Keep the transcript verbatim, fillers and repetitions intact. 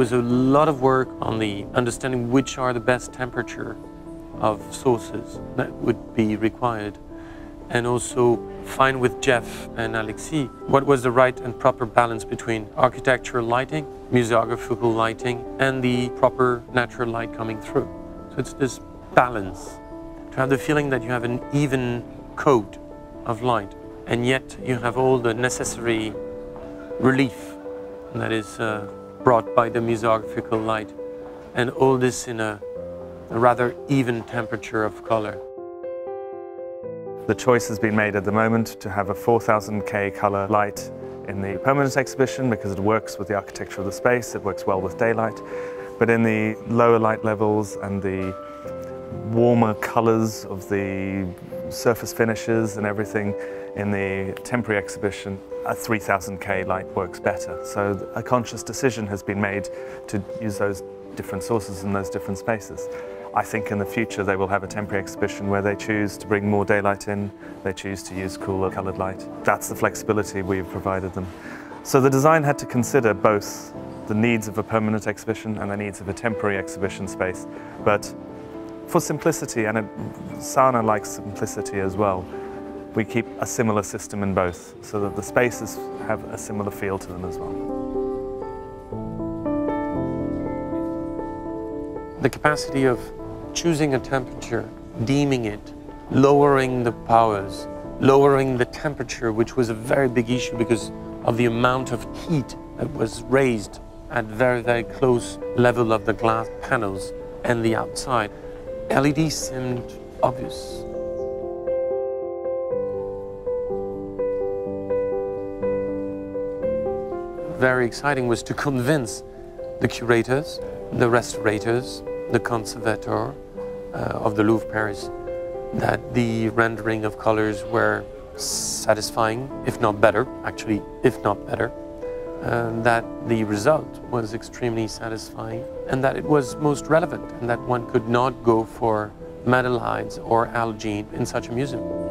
was a lot of work on the understanding which are the best temperature of sauces that would be required, and also find with Jeff and Alexis what was the right and proper balance between architectural lighting, museographical lighting, and the proper natural light coming through. So it's this balance, to have the feeling that you have an even coat of light, and yet you have all the necessary relief that is uh, brought by the museographical light, and all this in a, a rather even temperature of color. The choice has been made at the moment to have a four thousand K color light in the permanent exhibition because it works with the architecture of the space, it works well with daylight, but in the lower light levels and the warmer colors of the surface finishes and everything in the temporary exhibition, a three thousand K light works better. So a conscious decision has been made to use those different sources in those different spaces. I think in the future they will have a temporary exhibition where they choose to bring more daylight in, they choose to use cooler coloured light. That's the flexibility we've provided them. So the design had to consider both the needs of a permanent exhibition and the needs of a temporary exhibition space, but for simplicity, and it, Sana likes simplicity as well, we keep a similar system in both so that the spaces have a similar feel to them as well. The capacity of choosing a temperature, deeming it, lowering the powers, lowering the temperature, which was a very big issue because of the amount of heat that was raised at very, very close level of the glass panels and the outside. L E D seemed obvious. Very exciting was to convince the curators, the restaurators, the conservator uh, of the Louvre Paris, that the rendering of colors were satisfying, if not better, actually, if not better, uh, that the result was extremely satisfying, and that it was most relevant, and that one could not go for metallides or algae in such a museum.